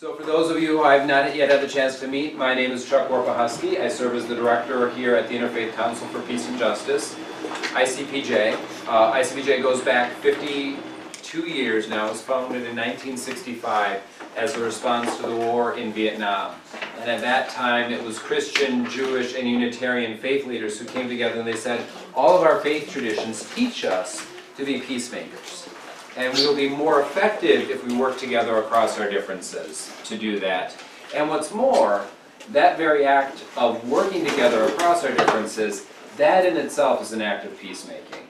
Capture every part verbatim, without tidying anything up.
So for those of you who I have not yet had the chance to meet, my name is Chuck Warpahusky. I serve as the director here at the Interfaith Council for Peace and Justice, I C P J. Uh, I C P J goes back fifty-two years now. It was founded in nineteen sixty-five as a response to the war in Vietnam. And at that time, it was Christian, Jewish, and Unitarian faith leaders who came together and they said, all of our faith traditions teach us to be peacemakers. And we will be more effective if we work together across our differences to do that. And what's more, that very act of working together across our differences, that in itself is an act of peacemaking.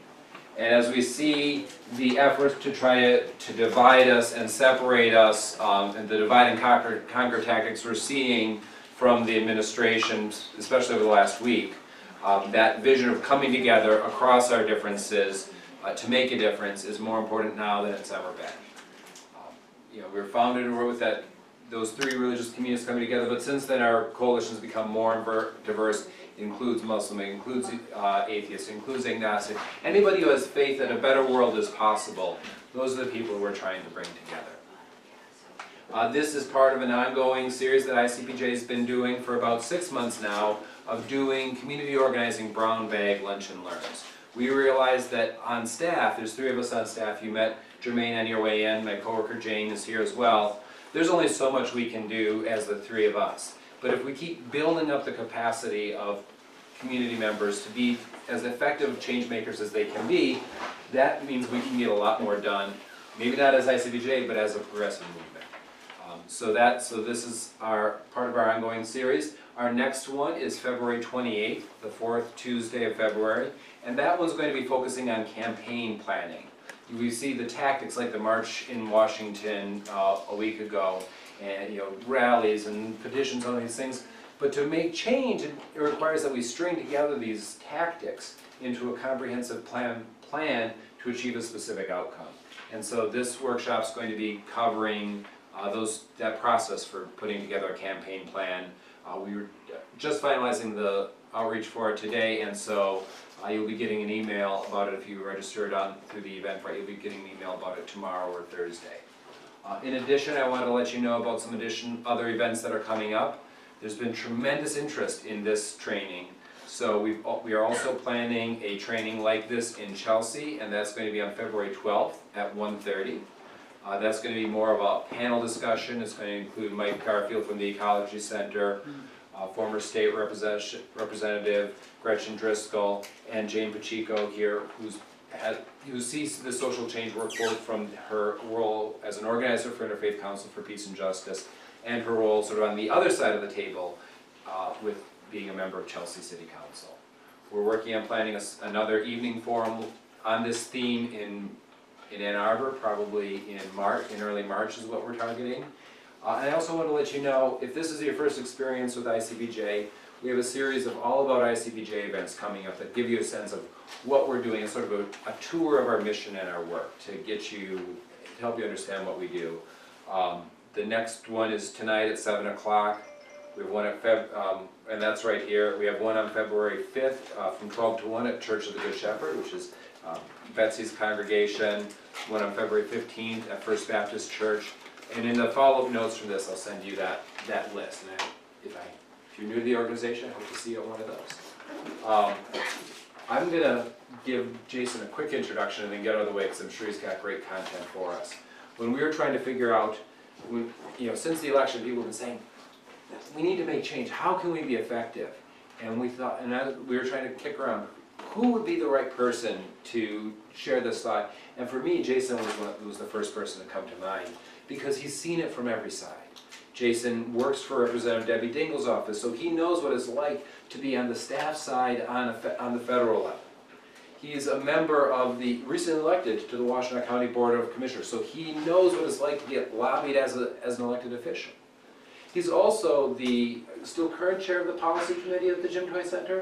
And as we see the efforts to try to, to divide us and separate us, um, and the divide and conquer, conquer tactics we're seeing from the administration, especially over the last week, um, that vision of coming together across our differences Uh, to make a difference is more important now than it's ever been. Um, you know, we were founded and we're with that, those three religious communities coming together, but since then our coalition has become more diverse. It includes Muslim, it includes uh, atheists, it includes agnostic. Anybody who has faith that a better world is possible, those are the people we're trying to bring together. Uh, this is part of an ongoing series that I C P J has been doing for about six months now of doing community organizing brown bag lunch and learns. We realized that on staff, there's three of us on staff. You met Jermaine on your way in. My coworker Jane is here as well. There's only so much we can do as the three of us. But if we keep building up the capacity of community members to be as effective change makers as they can be, that means we can get a lot more done. Maybe not as I C B J, but as a progressive movement. Um, so that, so this is our part of our ongoing series. Our next one is February twenty-eighth, the fourth Tuesday of February, and that one's going to be focusing on campaign planning. We see the tactics like the march in Washington uh, a week ago, and you know, rallies and petitions, all these things. But to make change, it requires that we string together these tactics into a comprehensive plan plan to achieve a specific outcome. And so this workshop's going to be covering uh, those that process for putting together a campaign plan. Uh, we were just finalizing the outreach for it today, and so uh, you'll be getting an email about it if you registered on through the Eventbrite. You'll be getting an email about it tomorrow or Thursday. Uh, in addition, I wanted to let you know about some addition other events that are coming up. There's been tremendous interest in this training, so we've, we are also planning a training like this in Chelsea, and that's going to be on February twelfth at one thirty. Uh, that's going to be more of a panel discussion. It's going to include Mike Carfield from the Ecology Center, uh, former state represent representative Gretchen Driscoll, and Jane Pacheco here, who's had, who sees the social change work both from her role as an organizer for Interfaith Council for Peace and Justice and her role sort of on the other side of the table uh, with being a member of Chelsea City Council. We're working on planning a, another evening forum on this theme in in Ann Arbor, probably in March, in early March is what we're targeting. Uh, and I also want to let you know, if this is your first experience with I C B J, we have a series of all about I C B J events coming up that give you a sense of what we're doing, and sort of a, a tour of our mission and our work to get you, to help you understand what we do. Um, the next one is tonight at seven o'clock. We have one at Feb, um, and that's right here. We have one on February fifth uh, from twelve to one at Church of the Good Shepherd, which is Uh, Betsy's congregation, one on February fifteenth at First Baptist Church. And in the follow-up notes from this, I'll send you that, that list. And I, if, I, if you're new to the organization, I hope to see you at one of those. Um, I'm going to give Jason a quick introduction and then get out of the way because I'm sure he's got great content for us. When we were trying to figure out, when, you know, since the election, people have been saying, we need to make change. How can we be effective? And we thought, and I, we were trying to kick around, who would be the right person to share this thought? And for me, Jason was, was the first person to come to mind because he's seen it from every side. Jason works for Representative Debbie Dingell's office, so he knows what it's like to be on the staff side on, a, on the federal level. He is a member of the, recently elected to the Washtenaw County Board of Commissioners, so he knows what it's like to get lobbied as, a, as an elected official. He's also the still current chair of the policy committee at the Jim Toy Center.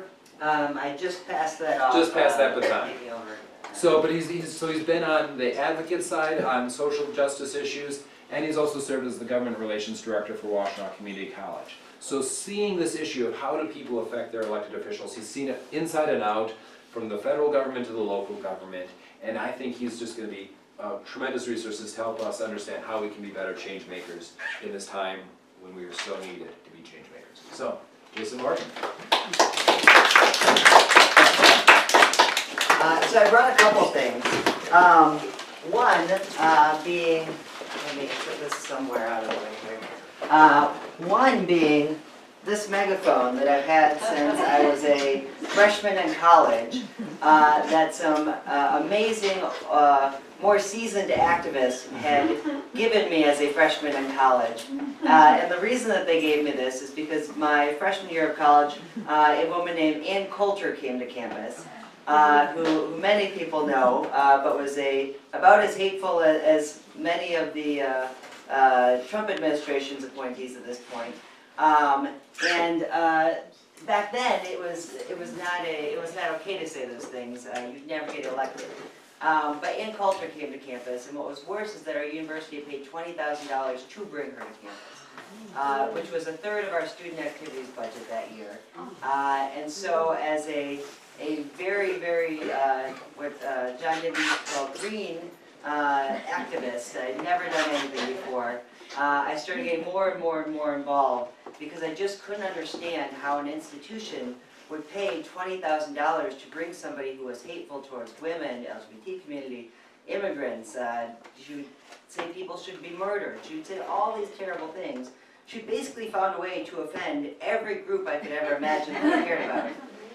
Um, I just passed that off. Just passed that baton. So, but he's, he's so he's been on the advocate side on social justice issues, and he's also served as the government relations director for Washtenaw Community College. So, seeing this issue of how do people affect their elected officials, he's seen it inside and out, from the federal government to the local government, and I think he's just going to be uh, tremendous resources to help us understand how we can be better change makers in this time when we are so needed to be change makers. So, Jason Morgan. Uh, so I brought a couple things. Um, one uh, being, let me put this somewhere out of the way here. Uh, one being this megaphone that I've had since I was a freshman in college, uh, that some uh, amazing, uh, more seasoned activists had given me as a freshman in college. Uh, and the reason that they gave me this is because my freshman year of college, uh, a woman named Ann Coulter came to campus, uh, who, who many people know, uh, but was a about as hateful as, as many of the uh, uh, Trump administration's appointees at this point. Um, and uh, back then, it was it was not a it was not okay to say those things. Uh, you'd never get elected. Um, but Ann Coulter came to campus, and what was worse is that our university paid twenty thousand dollars to bring her to campus, uh, which was a third of our student activities budget that year. Uh, and so, as a a very very uh, what uh, John Dingell called green uh, activist, I'd never done anything before. Uh, I started getting more and more and more involved because I just couldn't understand how an institution would pay twenty thousand dollars to bring somebody who was hateful towards women, L G B T community, immigrants. Uh, she would say people should be murdered. She would say all these terrible things. She basically found a way to offend every group I could ever imagine that I cared about.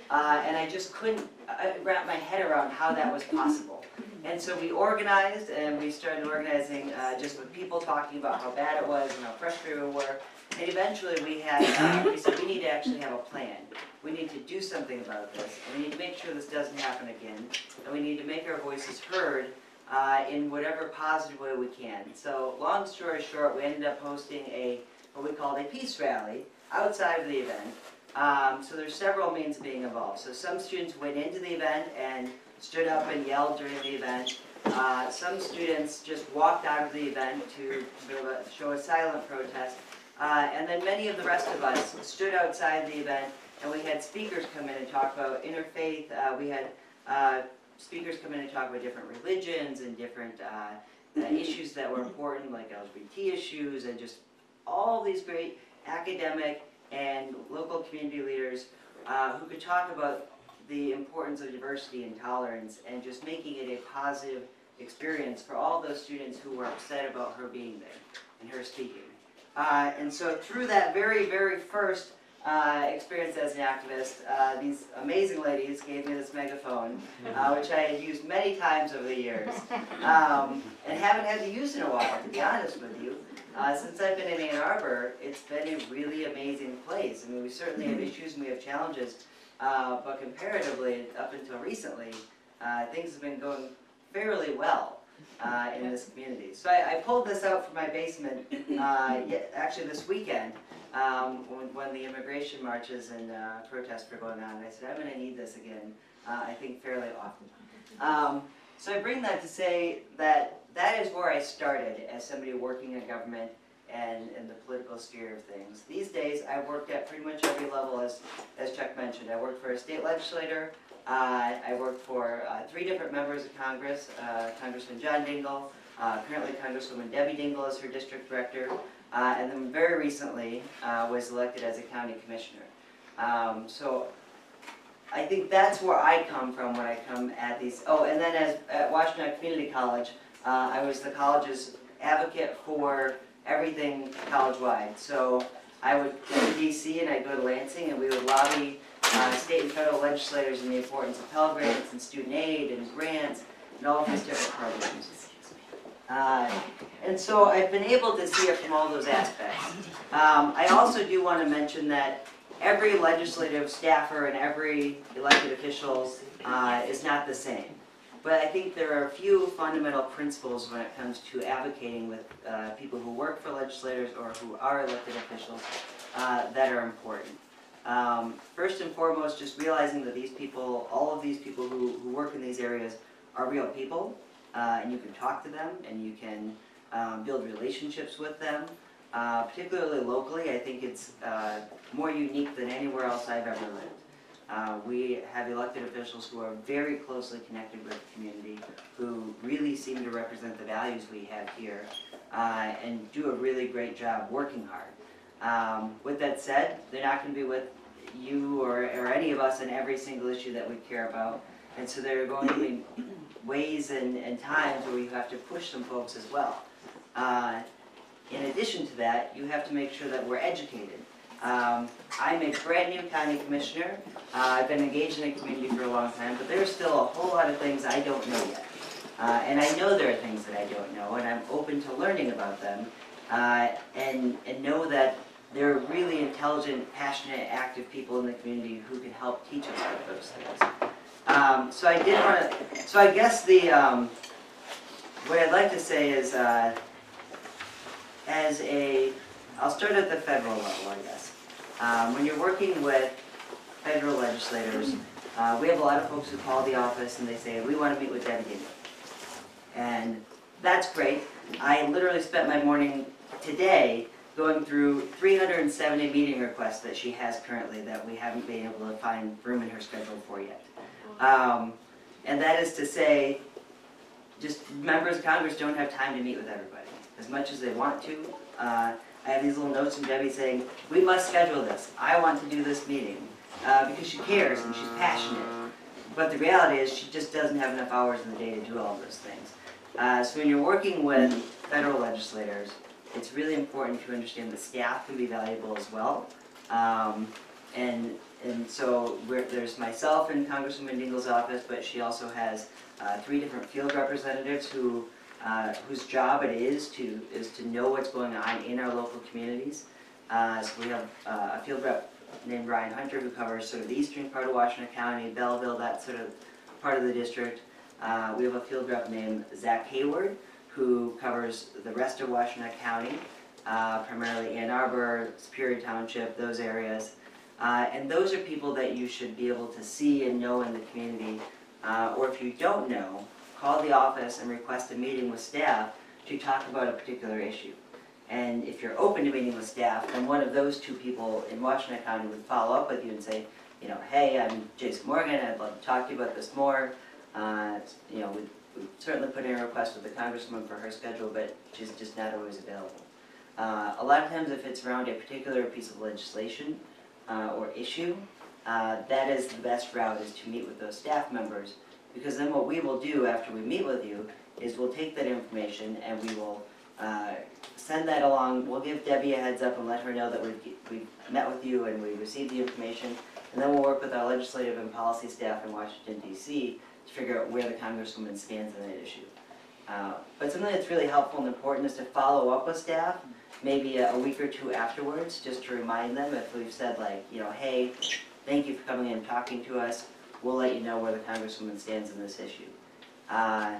Uh, and I just couldn't uh, wrap my head around how that was possible. And so we organized, and we started organizing uh, just with people talking about how bad it was and how frustrated we were. And eventually we had, uh, we said we need to actually have a plan. We need to do something about this. And we need to make sure this doesn't happen again. And we need to make our voices heard uh, in whatever positive way we can. So long story short, we ended up hosting a, what we called a peace rally outside of the event. Um, so there's several means of being involved. So some students went into the event and stood up and yelled during the event. Uh, some students just walked out of the event to sort of a, show a silent protest. Uh, and then many of the rest of us stood outside the event, and we had speakers come in and talk about interfaith. Uh, we had uh, speakers come in and talk about different religions and different uh, uh, issues that were important, like L G B T issues, and just all these great academic and local community leaders uh, who could talk about the importance of diversity and tolerance and just making it a positive experience for all those students who were upset about her being there and her speaking. Uh, and so through that very, very first uh, experience as an activist, uh, these amazing ladies gave me this megaphone, uh, which I had used many times over the years, um, and haven't had to use in a while, to be honest with you. Uh, since I've been in Ann Arbor, it's been a really amazing place. I mean, we certainly have issues and we have challenges, uh, but comparatively, up until recently, uh, things have been going fairly well uh, in this community. So I, I pulled this out from my basement, uh, actually this weekend, um, when, when the immigration marches and uh, protests were going on. And I said, I'm going to need this again, uh, I think fairly often. Um, so I bring that to say that that is where I started as somebody working in government and in the political sphere of things. These days, I worked at pretty much every level, as, as Chuck mentioned. I worked for a state legislator. Uh, I worked for uh, three different members of Congress, uh, Congressman John Dingell, uh, currently Congresswoman Debbie Dingell is her district director, uh, and then very recently uh, was elected as a county commissioner. Um, so I think that's where I come from when I come at these. Oh, and then as, at Washtenaw Community College, Uh, I was the college's advocate for everything college-wide. So I would go to D C and I'd go to Lansing and we would lobby uh, state and federell legislators in the importance of Pell Grants and student aid and grants and all of these different programs. Uh, and so I've been able to see it from all those aspects. Um, I also do want to mention that every legislative staffer and every elected official uh, is not the same. But I think there are a few fundamental principles when it comes to advocating with uh, people who work for legislators or who are elected officials uh, that are important. Um, first and foremost, just realizing that these people, all of these people who, who work in these areas are real people, uh, and you can talk to them, and you can um, build relationships with them. Uh, particularly locally, I think it's uh, more unique than anywhere else I've ever lived. Uh, we have elected officials who are very closely connected with the community, who really seem to represent the values we have here, uh, and do a really great job working hard. Um, with that said, they're not going to be with you or, or any of us in every single issue that we care about, and so there are going to be ways and, and times where you have to push some folks as well. Uh, in addition to that, you have to make sure that we're educated. Um, I'm a brand new county commissioner. Uh, I've been engaged in the community for a long time, but there's still a whole lot of things I don't know yet. Uh, and I know there are things that I don't know, and I'm open to learning about them, uh, and, and know that there are really intelligent, passionate, active people in the community who can help teach us about those things. Um, so I did want to, so I guess the, um, what I'd like to say is, uh, as a, I'll start at the federal level, I guess. Um, when you're working with federal legislators, uh, we have a lot of folks who call the office and they say, we want to meet with Debbie Dingell. And that's great. I literally spent my morning today going through three hundred seventy meeting requests that she has currently that we haven't been able to find room in her schedule for yet. Um, and that is to say, just members of Congress don't have time to meet with everybody as much as they want to. Uh, I have these little notes from Debbie saying, we must schedule this. I want to do this meeting. Uh, because she cares and she's passionate. But the reality is she just doesn't have enough hours in the day to do all those things. Uh, so when you're working with federal legislators, it's really important to understand that staff can be valuable as well. Um, and, and so we're, there's myself in Congresswoman Dingell's office, but she also has uh, three different field representatives who Uh, whose job it is to is to know what's going on in our local communities. Uh, so we have uh, a field rep named Ryan Hunter who covers sort of the eastern part of Washtenaw County, Belleville, that sort of part of the district. Uh, we have a field rep named Zach Hayward who covers the rest of Washtenaw County, uh, primarily Ann Arbor, Superior Township, those areas. Uh, and those are people that you should be able to see and know in the community, uh, or if you don't know, call the office and request a meeting with staff to talk about a particular issue. And if you're open to meeting with staff, then one of those two people in Washtenaw County would follow up with you and say, you know, hey, I'm Jason Morgan, I'd love to talk to you about this more. Uh, you know, we've, we've certainly put in a request with the Congresswoman for her schedule, but she's just not always available. Uh, a lot of times if it's around a particular piece of legislation uh, or issue, uh, that is the best route, is to meet with those staff members. Because then what we will do after we meet with you is we'll take that information and we will uh, send that along. We'll give Debbie a heads up and let her know that we've, we've met with you and we received the information. And then we'll work with our legislative and policy staff in Washington, D C to figure out where the Congresswoman stands on that issue. Uh, but something that's really helpful and important is to follow up with staff maybe a, a week or two afterwards, just to remind them if we've said, like, you know, hey, thank you for coming in and talking to us. We'll let you know where the Congresswoman stands in this issue. Uh,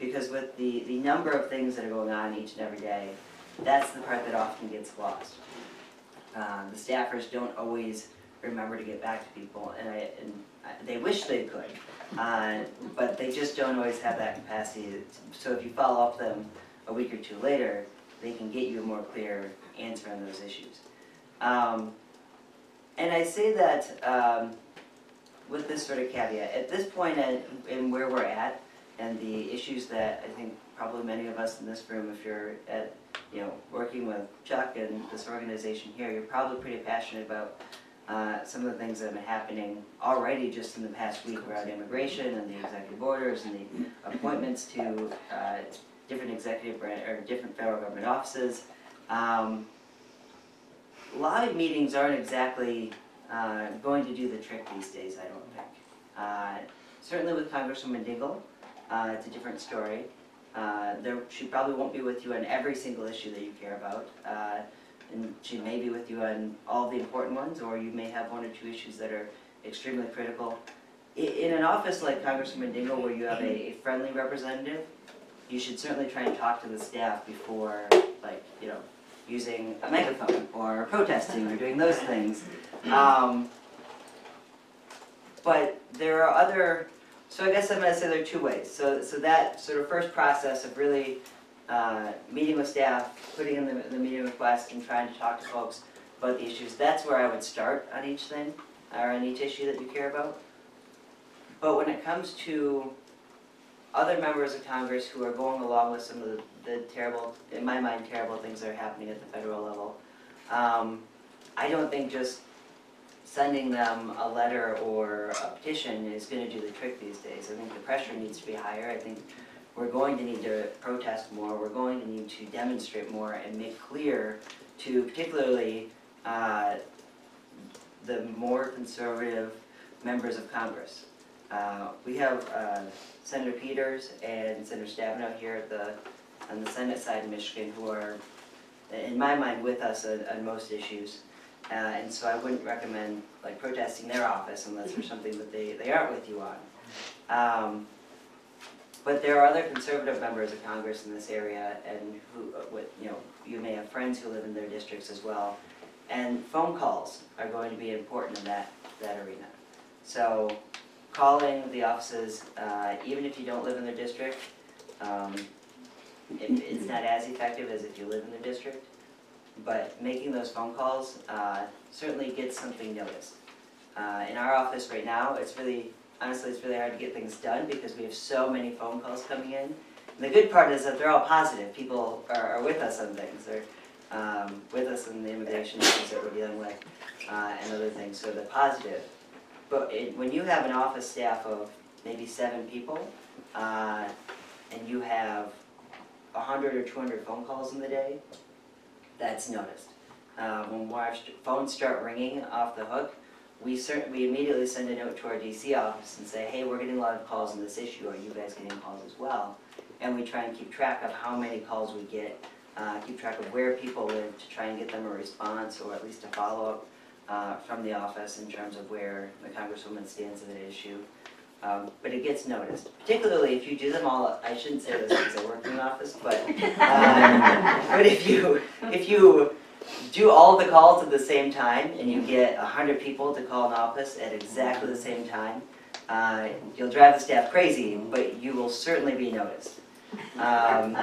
because with the, the number of things that are going on each and every day, that's the part that often gets lost. Uh, the staffers don't always remember to get back to people, and, I, and I, they wish they could, uh, but they just don't always have that capacity. So if you follow up them a week or two later, they can get you a more clear answer on those issues. Um, and I say that, um, with this sort of caveat. At this point in, in where we're at and the issues that I think probably many of us in this room, if you're at, you know, working with Chuck and this organization here, you're probably pretty passionate about uh, some of the things that have been happening already just in the past week around immigration and the executive orders and the appointments to uh, different executive branch or different federal government offices. Um, live meetings aren't exactly Uh, going to do the trick these days, I don't think. Uh, certainly with Congresswoman Dingell, uh, it's a different story. Uh, there, she probably won't be with you on every single issue that you care about, uh, and she may be with you on all the important ones, or you may have one or two issues that are extremely critical. In, in an office like Congresswoman Dingell, where you have a, a friendly representative, you should certainly try and talk to the staff before, like, you know, using a megaphone or protesting or doing those things. Um, but there are other, so I guess I'm going to say there are two ways. So, so that sort of first process of really uh, meeting with staff, putting in the, the meeting request and trying to talk to folks about the issues, that's where I would start on each thing. or on each issue that you care about. But when it comes to other members of Congress who are going along with some of the, the terrible, in my mind, terrible things that are happening at the federal level, um, I don't think just sending them a letter or a petition is going to do the trick these days. I think the pressure needs to be higher. I think we're going to need to protest more. We're going to need to demonstrate more and make clear to particularly uh, the more conservative members of Congress. Uh, we have uh, Senator Peters and Senator Stabenow here at the, on the Senate side in Michigan, who are, in my mind, with us on, on most issues. Uh, and so I wouldn't recommend like protesting their office unless there's something that they, they aren't with you on. Um, but there are other conservative members of Congress in this area, and who, with, you know, you may have friends who live in their districts as well. And phone calls are going to be important in that, that arena. So, calling the offices, uh, even if you don't live in their district, um, it, it's not as effective as if you live in the district. But making those phone calls uh, certainly gets something noticed. Uh, in our office right now, it's really, honestly, it's really hard to get things done because we have so many phone calls coming in. And the good part is that they're all positive. People are, are with us on things. They're um, with us on the immigration issues that we're dealing with uh, and other things. So they're positive. But it, when you have an office staff of maybe seven people uh, and you have a hundred or two hundred phone calls in the day, that's noticed. Uh, when our phones start ringing off the hook, we, we immediately send a note to our D C office and say, hey, we're getting a lot of calls on this issue. Are you guys getting calls as well? And we try and keep track of how many calls we get, uh, keep track of where people live to try and get them a response or at least a follow-up uh, from the office in terms of where the Congresswoman stands on the issue. Um, but it gets noticed, particularly if you do them all. I shouldn't say this because I work in an office, but um, but if you if you do all the calls at the same time and you get a hundred people to call an office at exactly the same time, uh, you'll drive the staff crazy, but you will certainly be noticed. Um,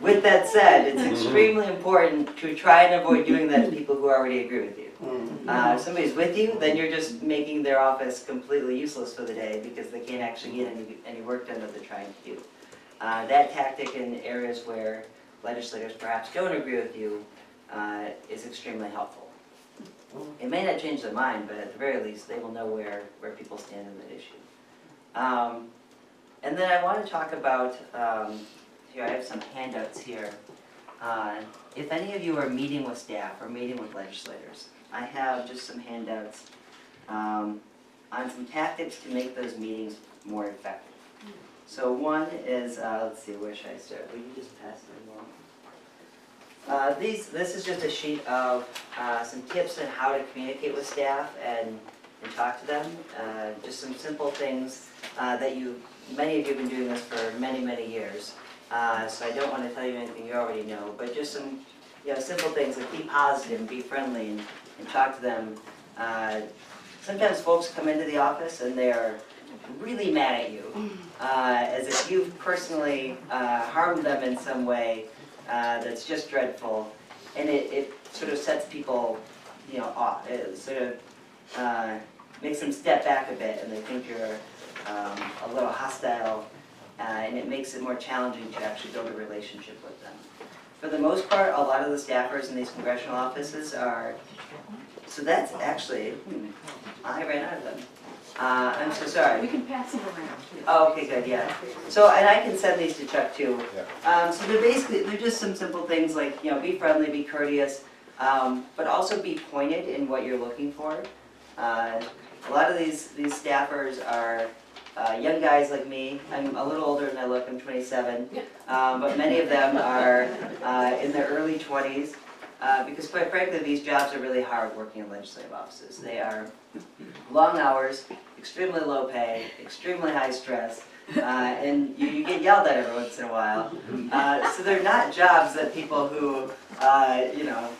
with that said, it's extremely important to try and avoid doing that to people who already agree with you. Uh, if somebody's with you, then you're just making their office completely useless for the day because they can't actually get any, any work done that they're trying to do. Uh, that tactic in areas where legislators perhaps don't agree with you uh, is extremely helpful. It may not change their mind, but at the very least, they will know where, where people stand on that issue. Um, and then I want to talk about, um, here I have some handouts here. Uh, if any of you are meeting with staff or meeting with legislators, I have just some handouts um, on some tactics to make those meetings more effective. So one is, uh, let's see, where should I start? Will you just pass it along? Uh, these, this is just a sheet of uh, some tips on how to communicate with staff and, and talk to them. Uh, just some simple things uh, that you, many of you have been doing this for many, many years. Uh, so I don't want to tell you anything you already know, but just some, you know, simple things like be positive and be friendly and, and talk to them. Uh, sometimes folks come into the office and they're really mad at you, uh, as if you've personally uh, harmed them in some way uh, that's just dreadful, and it, it sort of sets people, you know, off. It sort of uh, makes them step back a bit, and they think you're um, a little hostile, uh, and it makes it more challenging to actually build a relationship with them. For the most part, a lot of the staffers in these congressional offices are, so that's actually, hmm, I ran out of them. Uh, I'm so sorry. We can pass them around. Oh, okay, good, yeah. So, and I can send these to Chuck too. Um, so they're basically, they're just some simple things like, you know, be friendly, be courteous, um, but also be pointed in what you're looking for. Uh, a lot of these, these staffers are Uh, young guys like me. I'm a little older than I look, I'm twenty-seven, um, but many of them are uh, in their early twenties, uh, because quite frankly these jobs are really hard working in legislative offices. They are long hours, extremely low pay, extremely high stress, uh, and you, you get yelled at every once in a while. Uh, so they're not jobs that people who, uh, you know,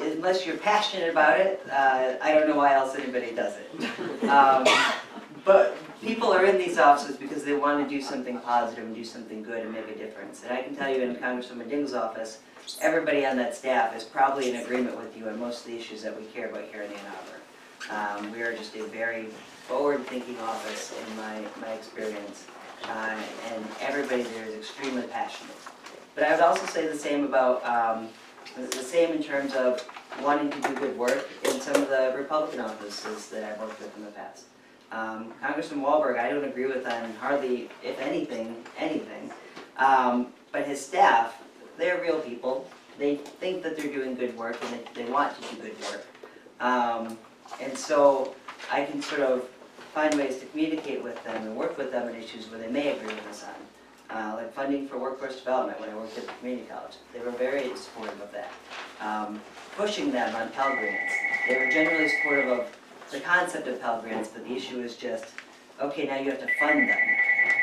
unless you're passionate about it, uh, I don't know why else anybody does it. Um, but people are in these offices because they want to do something positive and do something good and make a difference. And I can tell you in Congresswoman Dingell's office, everybody on that staff is probably in agreement with you on most of the issues that we care about here in Ann Arbor. Um, we are just a very forward-thinking office in my, my experience, uh, and everybody there is extremely passionate. But I would also say the same about, um, the same in terms of wanting to do good work in some of the Republican offices that I've worked with in the past. Um, Congressman Walberg, I don't agree with on hardly, if anything, anything, um, but his staff, they're real people. They think that they're doing good work, and they, they want to do good work. Um, and so I can sort of find ways to communicate with them and work with them on issues where they may agree with us on, uh, like funding for workforce development when I worked at the community college. They were very supportive of that. Um, pushing them on Pell Grants. They were generally supportive of the concept of Pell Grants, but the issue is just, okay, now you have to fund them.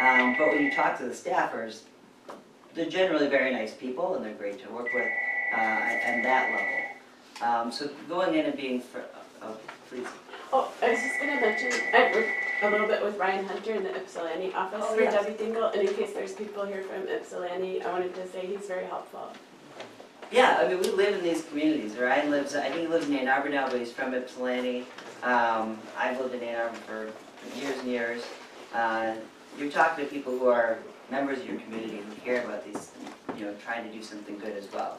Um, but when you talk to the staffers, they're generally very nice people, and they're great to work with uh, at, at that level. Um, so going in and being, for, oh, please. Oh, I was just going to mention, I worked a little bit with Ryan Hunter in the Ypsilanti office oh, for yes. Debbie Dingell, and in case there's people here from Ypsilanti, I wanted to say he's very helpful. Yeah, I mean, we live in these communities. Ryan lives, I think he lives in Ann Arbor now, but he's from Ypsilanti. Um, I've lived in Ann Arbor for years and years. Uh, you're talking to people who are members of your community who care about these, you know, trying to do something good as well.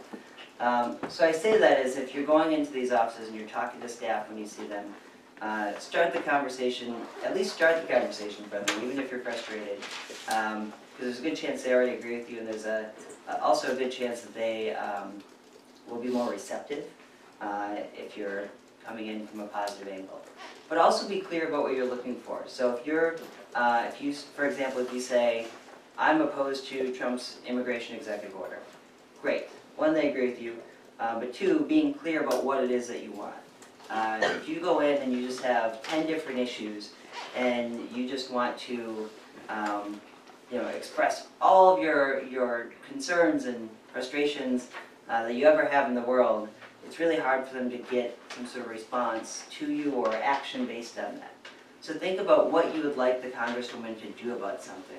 Um, so I say that as if you're going into these offices and you're talking to staff when you see them, uh, start the conversation, at least start the conversation for them, even if you're frustrated. Um, because there's a good chance they already agree with you, and there's a, uh, also a good chance that they um, will be more receptive uh, if you're coming in from a positive angle. But also be clear about what you're looking for. So if you're, uh, if you, for example, if you say, I'm opposed to Trump's immigration executive order. Great. One, they agree with you. Uh, but two, being clear about what it is that you want. Uh, if you go in and you just have ten different issues and you just want to um, you know, express all of your, your concerns and frustrations uh, that you ever have in the world, it's really hard for them to get some sort of response to you or action based on that. So think about what you would like the Congresswoman to do about something.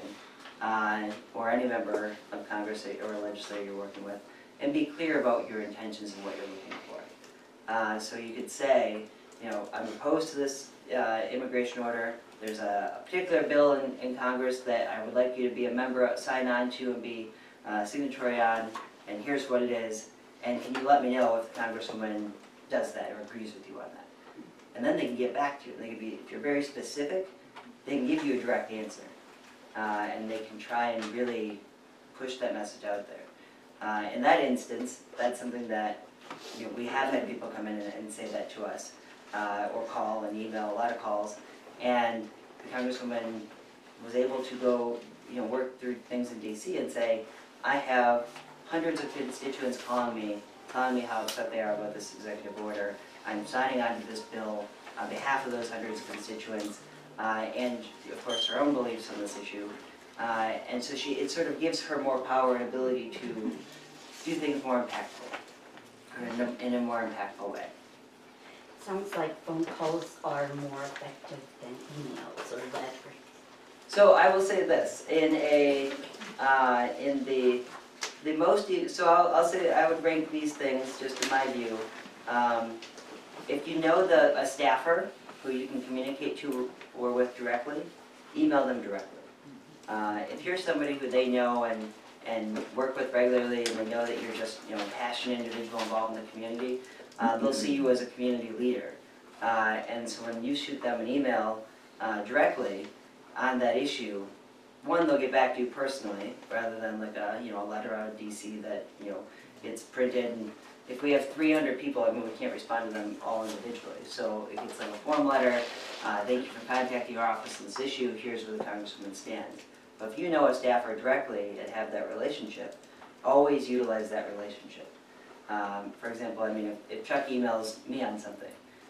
Uh, or any member of Congress or a legislator you're working with, and be clear about your intentions and what you're looking for. Uh, so you could say, you know, I'm opposed to this uh, immigration order. There's a, a particular bill in, in Congress that I would like you to be a member, sign on to, and be uh, signatory on, and here's what it is. And can you let me know if the Congresswoman does that or agrees with you on that? And then they can get back to you. They can be, if you're very specific, they can give you a direct answer. Uh, and they can try and really push that message out there. Uh, in that instance, that's something that, you know, we have had people come in and, and say that to us, uh, or call and email, a lot of calls, and the Congresswoman was able to go, you know, work through things in D C and say, I have hundreds of constituents calling me, telling me how upset they are about this executive order. I'm signing on to this bill on behalf of those hundreds of constituents. Uh, and of course her own beliefs on this issue, uh, and so she it sort of gives her more power and ability to do things more impactful, or in, a, in a more impactful way. Sounds like phone calls are more effective than emails or letters. So I will say this in a uh, in the the most so I'll, I'll say I would rank these things just in my view. Um, if you know the a staffer who you can communicate to or with directly, email them directly. Uh, if you're somebody who they know and, and work with regularly, and they know that you're just, you know, a passionate individual involved in the community, uh, they'll see you as a community leader. Uh, and so when you shoot them an email uh, directly on that issue, one, they'll get back to you personally, rather than like a, you know, a letter out of D C that, you know, gets printed. And if we have three hundred people, I mean, we can't respond to them all individually. So if it's like a form letter, uh, thank you for contacting your office on this issue, here's where the Congresswoman stands. But if you know a staffer directly and have that relationship, always utilize that relationship. Um, for example, I mean, if, if Chuck emails me on something,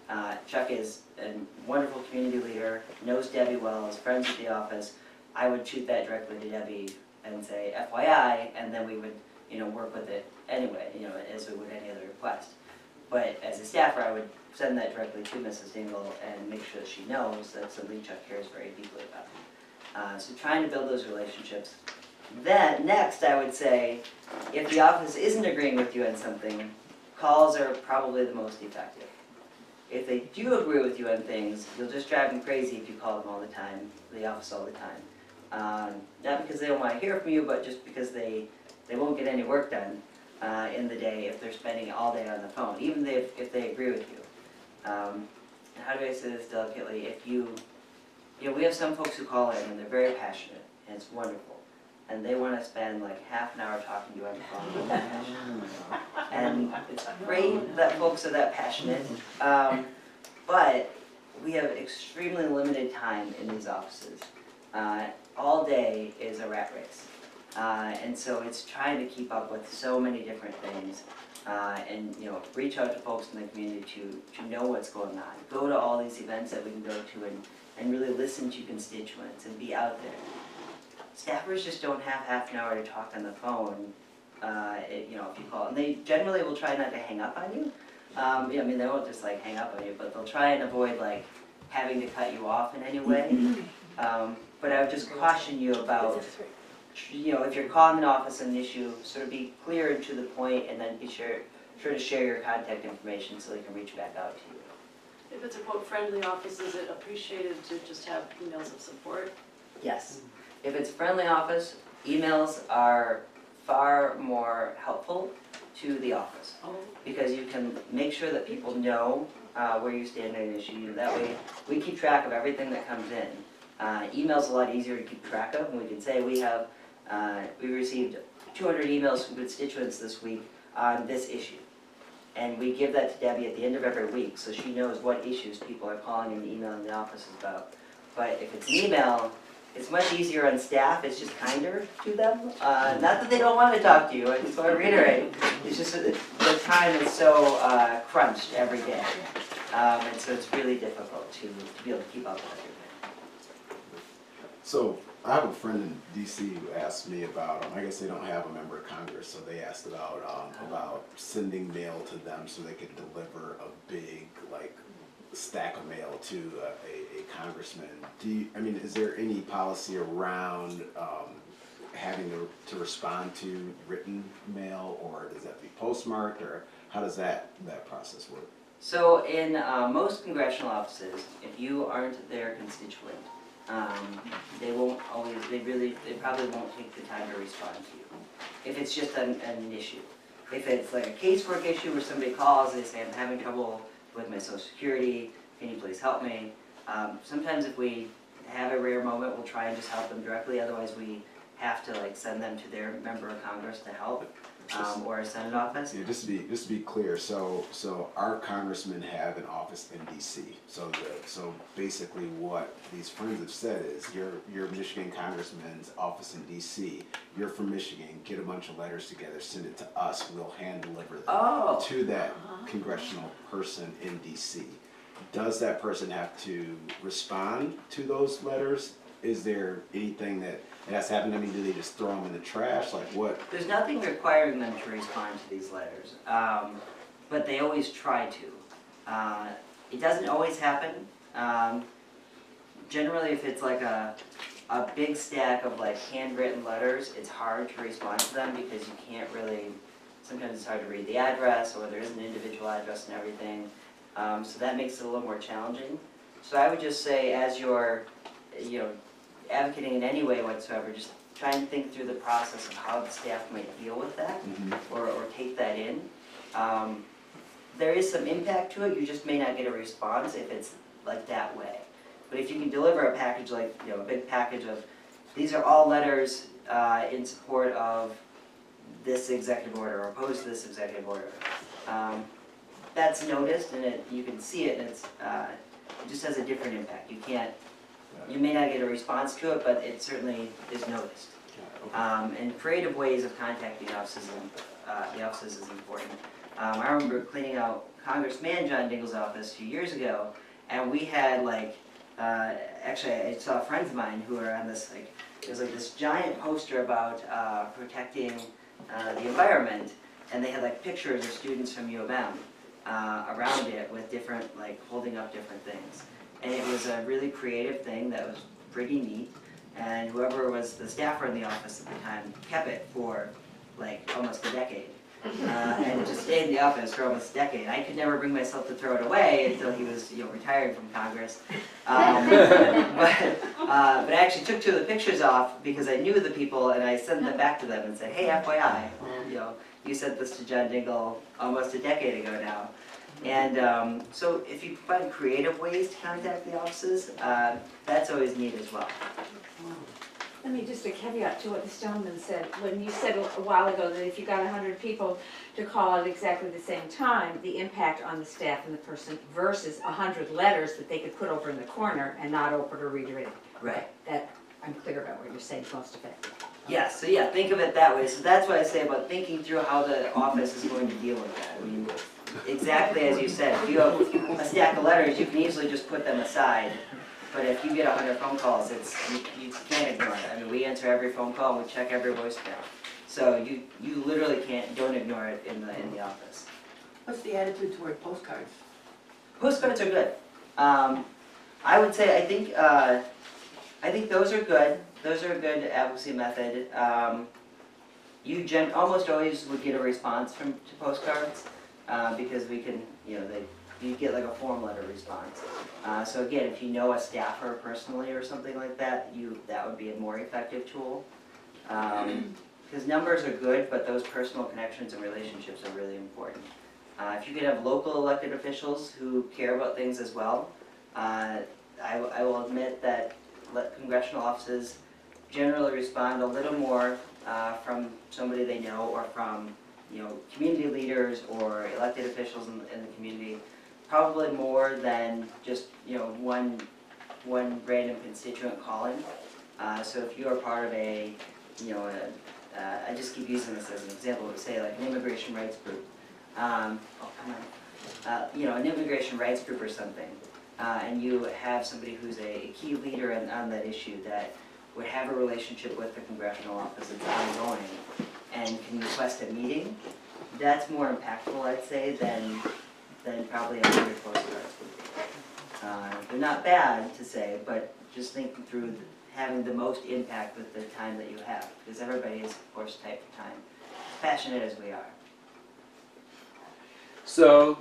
uh, Chuck is a wonderful community leader, knows Debbie well, is friends with the office, I would shoot that directly to Debbie and say, F Y I, and then we would, you know, work with it anyway, you know, as we would any other request. But as a staffer, I would send that directly to Missus Dingell and make sure that she knows that something Chuck cares very deeply about. Uh, so trying to build those relationships. Then, next, I would say, if the office isn't agreeing with you on something, calls are probably the most effective. if they do agree with you on things, you'll just drive them crazy if you call them all the time, the office all the time. Um, not because they don't want to hear from you, but just because they, they won't get any work done uh, in the day if they're spending all day on the phone, even if, if they agree with you. Um, how do I say this delicately? If you, you know, we have some folks who call in and they're very passionate, and it's wonderful. And they want to spend like half an hour talking to you on the phone. And it's great that folks are that passionate. Um, but we have extremely limited time in these offices. Uh, all day is a rat race. Uh, and so it's trying to keep up with so many different things. Uh, and you know, reach out to folks in the community to, to know what's going on. Go to all these events that we can go to and, and really listen to constituents and be out there. Staffers just don't have half an hour to talk on the phone, uh, it, you know, if you call. And they generally will try not to hang up on you. Um, yeah, I mean, they won't just like hang up on you, but they'll try and avoid like having to cut you off in any way. Um, but I would just caution you about, you know, if you're calling the office on an issue, sort of be clear and to the point, and then be sure sure to share your contact information so they can reach back out to you. If it's a quote-friendly office, is it appreciated to just have emails of support? Yes. If it's a friendly office, emails are far more helpful to the office because you can make sure that people know uh, where you stand on an issue. That way, we keep track of everything that comes in. Uh, email's a lot easier to keep track of, and we can say we have uh, we received two hundred emails from constituents this week on this issue, and we give that to Debbie at the end of every week so she knows what issues people are calling and emailing the office about. But if it's an email, it's much easier on staff. It's just kinder to them. Uh, not that they don't want to talk to you. I just want to reiterate. It's just that the time is so uh, crunched every day, um, and so it's really difficult to, to be able to keep up with everything. So I have a friend in D C who asked me about. Um, I guess they don't have a member of Congress, so they asked about um, about sending mail to them so they could deliver a big like stack of mail to uh, a, a congressman. Do you, I mean, is there any policy around um, having to, to respond to written mail, or does that be postmarked, or how does that that process work? So in uh, most congressional offices, if you aren't their constituent, um, they won't always, they really, they probably won't take the time to respond to you. If it's just an, an issue. If it's like a casework issue where somebody calls, they say, I'm having trouble with my Social Security, can you please help me? Um, sometimes if we have a rare moment, we'll try and just help them directly, otherwise we have to like send them to their member of Congress to help, um, or a Senate office. Yeah, just to be, just to be clear, so so our congressmen have an office in D C, so the, so basically what these friends have said is, your, your Michigan congressman's office in D C, you're from Michigan, get a bunch of letters together, send it to us, we'll hand deliver them oh. to that congressional person in D C. Does that person have to respond to those letters? Is there anything that has happened? I mean, do they just throw them in the trash? Like what? There's nothing requiring them to respond to these letters, um, but they always try to. Uh, it doesn't always happen. Um, generally, if it's like a a big stack of like handwritten letters, it's hard to respond to them because you can't really. Sometimes it's hard to read the address, or there is an individual address and everything. Um, so that makes it a little more challenging. So I would just say, as you're, you know, advocating in any way whatsoever, just try and think through the process of how the staff might deal with that, mm-hmm. or, or take that in. Um, there is some impact to it, you just may not get a response if it's like that way. But if you can deliver a package like, you know, a big package of, these are all letters uh, in support of this executive order, or opposed to this executive order. Um, that's noticed, and it, you can see it, and it's, uh, it just has a different impact. You can't, you may not get a response to it, but it certainly is noticed. Um, and creative ways of contacting offices, and, uh, the offices is important. Um, I remember cleaning out Congressman John Dingell's office a few years ago, and we had like, uh, actually I saw friends of mine who were on this, like, it was like this giant poster about uh, protecting uh, the environment, and they had like pictures of students from U of M uh, around it with different, like holding up different things. And it was a really creative thing that was pretty neat, and whoever was the staffer in the office at the time kept it for like almost a decade. Uh, and it just stayed in the office for almost a decade. I could never bring myself to throw it away until he was, you know, retired from Congress. Um, but, uh, but I actually took two of the pictures off because I knew the people, and I sent them back to them and said, "Hey, F Y I, you know, you sent this to John Dingell almost a decade ago now." And um, so, if you find creative ways to contact the offices, uh, that's always neat as well. Let me just a caveat to what the Stoneman said. When you said a while ago that if you got a hundred people to call at exactly the same time, the impact on the staff and the person versus a hundred letters that they could put over in the corner and not open or redirect. Right. That I'm clear about what you're saying most effective. Yeah, so yeah, think of it that way. So that's what I say about thinking through how the office is going to deal with that. I mean, exactly as you said, if you have a stack of letters, you can easily just put them aside. But if you get a hundred phone calls, it's you, you can't ignore it. I mean, we answer every phone call, and we check every voicemail. So you you literally can't don't ignore it in the in the office. What's the attitude toward postcards? Postcards are good. Um, I would say I think uh, I think those are good. Those are a good advocacy method. Um, you gen almost always would get a response from to postcards uh, because we can you know they. you get like a form letter response. Uh, so again, if you know a staffer personally or something like that, you that would be a more effective tool. Because um, numbers are good, but those personal connections and relationships are really important. Uh, if you could have local elected officials who care about things as well, uh, I, I will admit that congressional offices generally respond a little more uh, from somebody they know or from you know community leaders or elected officials in, in the community. Probably more than just you know one one random constituent calling. Uh, so if you are part of a you know a, uh, I just keep using this as an example. But say like an immigration rights group. Um, oh come on, uh, you know an immigration rights group or something, uh, and you have somebody who's a key leader on, on that issue that would have a relationship with the congressional office that's ongoing and can request a meeting. That's more impactful, I'd say, than. Then probably a hundred postcards would be. Uh, they're not bad to say, but just thinking through the, having the most impact with the time that you have, because everybody is, of course, tight for time, as passionate as we are. So,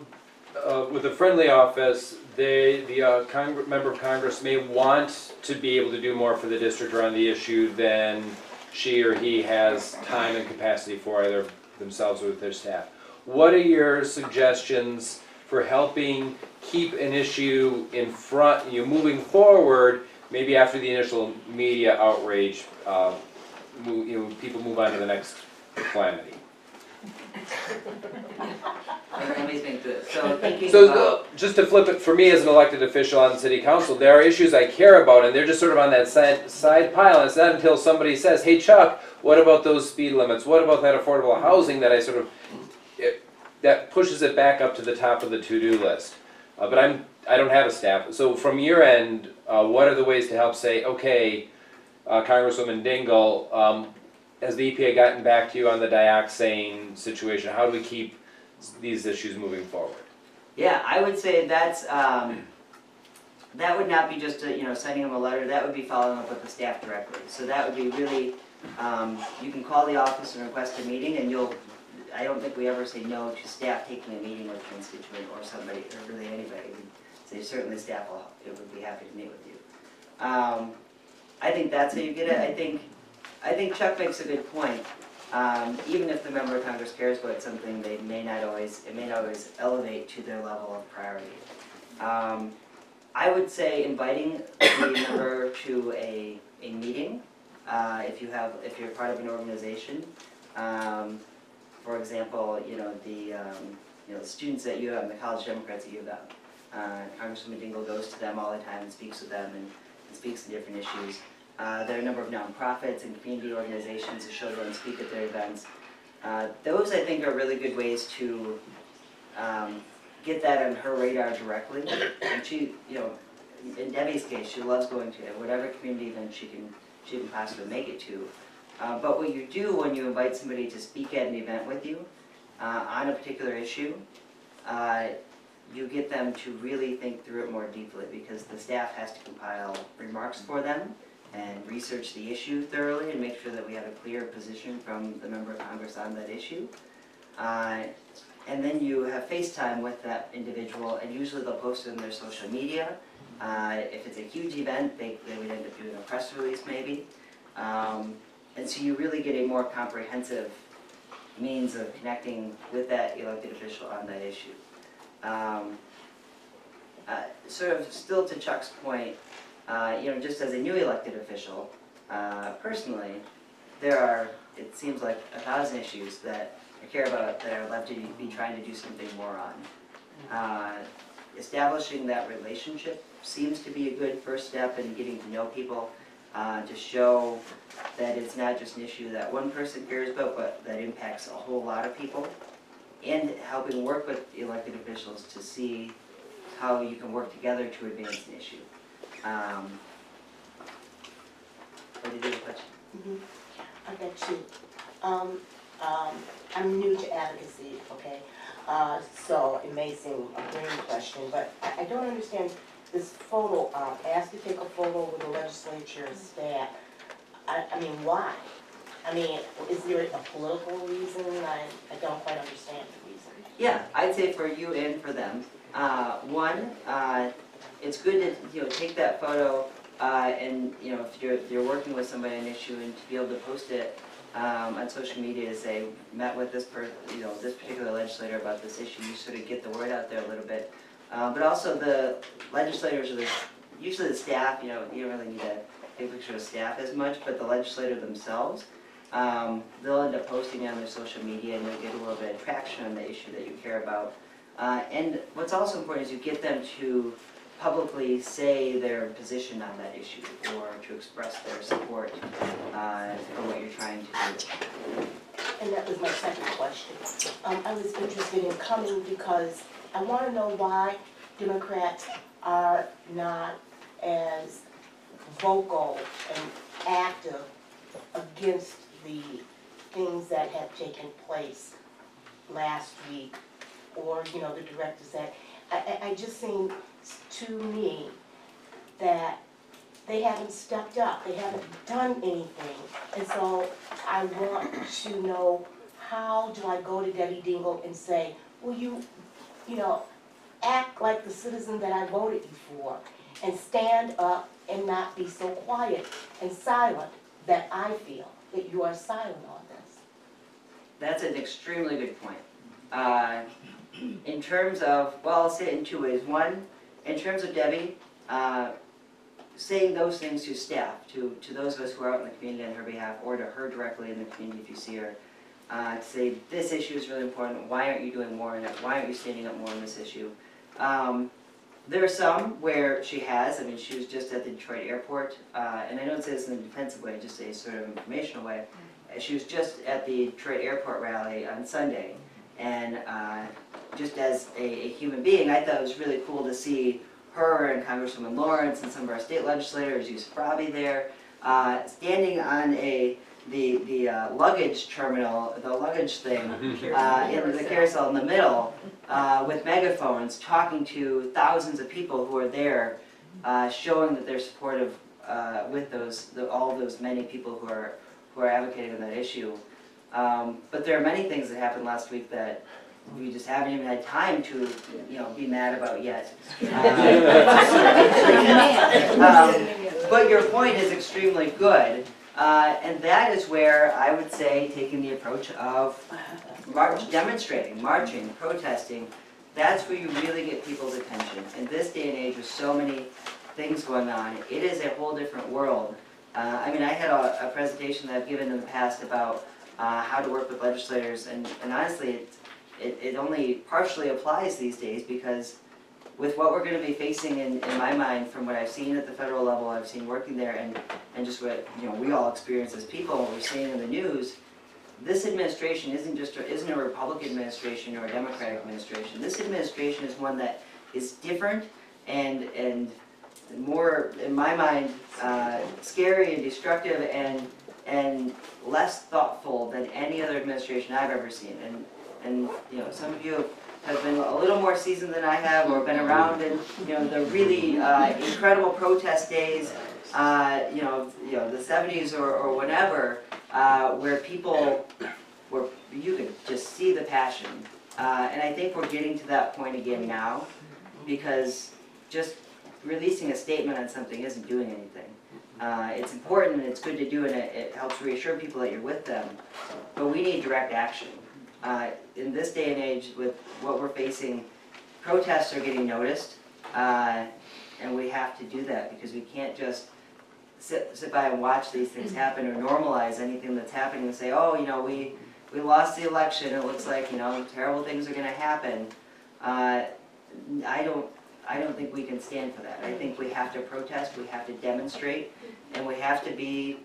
uh, with a friendly office, they, the uh, member of Congress may want to be able to do more for the district around the issue than she or he has time and capacity for, either themselves or with their staff. What are your suggestions for helping keep an issue in front, you know, moving forward, maybe after the initial media outrage, uh, move, you know, people move on to the next calamity? Let me think this. So, thinking so about the, just to flip it, for me as an elected official on the city council, there are issues I care about, and they're just sort of on that side, side pile, and it's not until somebody says, "Hey Chuck, what about those speed limits? What about that affordable housing?" that I sort of It, that pushes it back up to the top of the to-do list. Uh, but I'm, I don't have a staff. So from your end, uh, what are the ways to help say, okay, uh, Congresswoman Dingell, um, has the E P A gotten back to you on the dioxane situation? How do we keep these issues moving forward? Yeah, I would say that's, um, that would not be just a, you know, sending them a letter. That would be following up with the staff directly. So that would be really, um, you can call the office and request a meeting, and you'll I don't think we ever say no to staff taking a meeting with a constituent or somebody, or really anybody. So certainly staff will, it would be happy to meet with you. Um, I think that's how you get it. I think, I think Chuck makes a good point. Um, even if the member of Congress cares about something, they may not always, it may not always elevate to their level of priority. Um, I would say inviting the member to a, a meeting, uh, if you have, if you're part of an organization. Um, For example, you know the um, you know the students that you have, and the college Democrats that you have. Uh, Congresswoman Dingell goes to them all the time and speaks with them and, and speaks to different issues. Uh, there are a number of nonprofits and community organizations who show them and speak at their events. Uh, those, I think, are really good ways to um, get that on her radar directly. And she, you know, in Debbie's case, she loves going to whatever community event she can she can possibly make it to. Uh, but what you do when you invite somebody to speak at an event with you uh, on a particular issue, uh, you get them to really think through it more deeply, because the staff has to compile remarks for them and research the issue thoroughly and make sure that we have a clear position from the member of Congress on that issue. Uh, and then you have FaceTime with that individual, and usually they'll post it on their social media. Uh, if it's a huge event, they, they would end up doing a press release maybe. Um, and so you really get a more comprehensive means of connecting with that elected official on that issue. Um, uh, sort of still to Chuck's point, uh, you know, just as a new elected official, uh, personally, there are, it seems like, a thousand issues that I care about that I would love to be trying to do something more on. Uh, establishing that relationship seems to be a good first step in getting to know people, uh, to show that it's not just an issue that one person cares about, but that impacts a whole lot of people, and helping work with elected officials to see how you can work together to advance an issue. Um, what did you do, Gretchen? Mm-hmm. I bet you. Um, um, I'm new to advocacy, okay? Uh, so it may seem a brain question, but I, I don't understand this photo op. I asked to take a photo with the legislature staff. I, I mean, why? I mean, is there a political reason? I, I don't quite understand the reason. Yeah, I'd say for you and for them. Uh, one, uh, it's good to you know take that photo uh, and you know if you're you're working with somebody on an issue, and to be able to post it um, on social media to say met with this person, you know this particular legislator about this issue. You sort of get the word out there a little bit. Uh, but also the legislators are the, usually the staff. You know you don't really need to take a picture of staff as much, but the legislator themselves. Um, they'll end up posting on their social media, and they'll get a little bit of traction on the issue that you care about. Uh, and what's also important is you get them to publicly say their position on that issue, or to express their support uh, for what you're trying to do. And that was my second question. Um, I was interested in coming because I want to know why Democrats are not as vocal and active against the things that have taken place last week, or you know the directives that I, I, I just seem to me that they haven't stepped up, they haven't done anything, and so I want to know, how do I go to Debbie Dingell and say, will you, you know, act like the citizen that I voted you for, and stand up and not be so quiet and silent that I feel that you are silent on this? That's an extremely good point. Uh, in terms of, well, I'll say it in two ways. One, in terms of Debbie, uh, saying those things to staff, to, to those of us who are out in the community on her behalf, or to her directly in the community if you see her, uh, to say, this issue is really important, why aren't you doing more on it, why aren't you standing up more on this issue? Um, There are some where she has. I mean, she was just at the Detroit airport, uh, and I don't say this in a defensive way, just a sort of informational way. She was just at the Detroit airport rally on Sunday, and uh, just as a, a human being, I thought it was really cool to see her and Congresswoman Lawrence and some of our state legislators, use Frawley there, uh, standing on a the the uh, luggage terminal, the luggage thing, uh, in the carousel in the middle. Uh, with megaphones, talking to thousands of people who are there, uh, showing that they're supportive uh, with those the, all those many people who are who are advocating on that issue. Um, but there are many things that happened last week that we just haven't even had time to you know be mad about yet. Um, um, but your point is extremely good. Uh, and that is where I would say taking the approach of march, demonstrating, marching, protesting, that's where you really get people's attention. In this day and age with so many things going on, it is a whole different world. Uh, I mean, I had a, a presentation that I've given in the past about uh, how to work with legislators, and, and honestly, it, it, it only partially applies these days, because with what we're going to be facing, in, in my mind, from what I've seen at the federal level, I've seen working there, and, and just what you know we all experience as people, what we're seeing in the news, this administration isn't just a, isn't a Republican administration or a Democratic administration. This administration is one that is different and and more, in my mind, uh, scary and destructive and and less thoughtful than any other administration I've ever seen. And and you know some of you have have been a little more seasoned than I have, or been around in you know the really uh, incredible protest days, uh, you know, you know the seventies or, or whenever, uh, where people where you could just see the passion. Uh, and I think we're getting to that point again now, because just releasing a statement on something isn't doing anything. Uh, it's important and it's good to do, and it, it helps reassure people that you're with them. But we need direct action. Uh, in this day and age, with what we're facing, protests are getting noticed, uh, and we have to do that, because we can't just sit, sit by and watch these things happen or normalize anything that's happening and say, oh, you know, we, we lost the election. It looks like, you know, terrible things are going to happen. Uh, I don't. I don't think we can stand for that. I think we have to protest, we have to demonstrate, and we have to be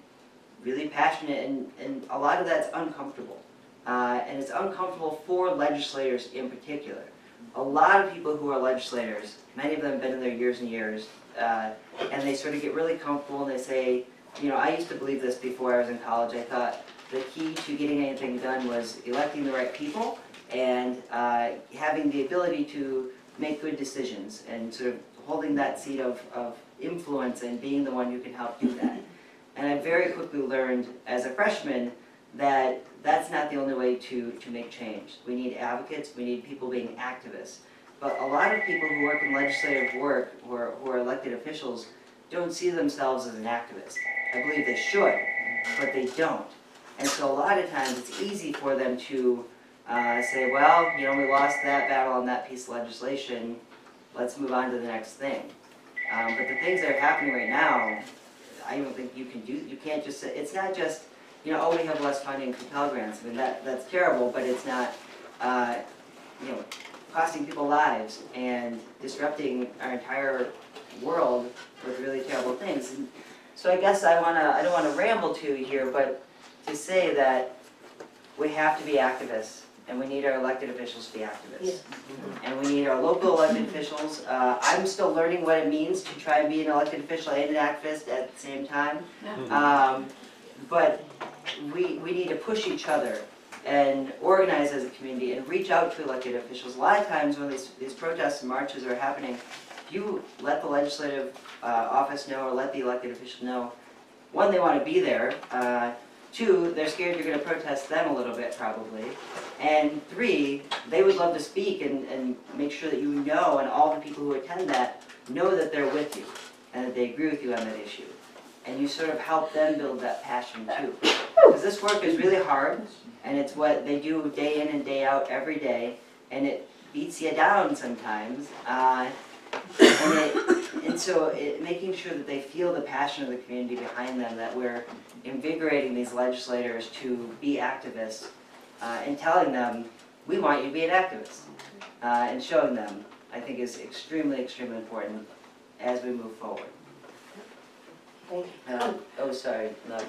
really passionate, and, and a lot of that's uncomfortable. Uh, and it's uncomfortable for legislators in particular. A lot of people who are legislators, many of them have been in there years and years, uh, and they sort of get really comfortable and they say, you know, I used to believe this before I was in college. I thought the key to getting anything done was electing the right people and uh, having the ability to make good decisions and sort of holding that seat of, of influence and being the one who can help do that. And I very quickly learned as a freshman that that's not the only way to, to make change. We need advocates, we need people being activists. But a lot of people who work in legislative work or who are elected officials don't see themselves as an activist. I believe they should, but they don't. And so a lot of times it's easy for them to Uh, say, well, you know, we lost that battle on that piece of legislation, let's move on to the next thing. Um, but the things that are happening right now, I don't think you can do, you can't just say, it's not just, you know, oh, we have less funding for Pell Grants. I mean, that, that's terrible, but it's not, uh, you know, costing people lives and disrupting our entire world with really terrible things. And so I guess I want to, I don't want to ramble to you here, but to say that we have to be activists. And we need our elected officials to be activists. Yeah. Mm-hmm. And we need our local elected officials. Uh, I'm still learning what it means to try and be an elected official and an activist at the same time. Yeah. Um, but we, we need to push each other and organize as a community and reach out to elected officials. A lot of times when these, these protests and marches are happening, if you let the legislative uh, office know or let the elected official know, one, they want to be there. Uh, Two, they're scared you're going to protest them a little bit, probably. And three, they would love to speak and, and make sure that you know, and all the people who attend that, know that they're with you and that they agree with you on that issue. And you sort of help them build that passion, too. Because this work is really hard, and it's what they do day in and day out every day, and it beats you down sometimes. Uh, and, it, and so it, making sure that they feel the passion of the community behind them, that we're invigorating these legislators to be activists uh, and telling them, we want you to be an activist, uh, and showing them, I think, is extremely, extremely important as we move forward. Thank you. Uh, oh, sorry. No.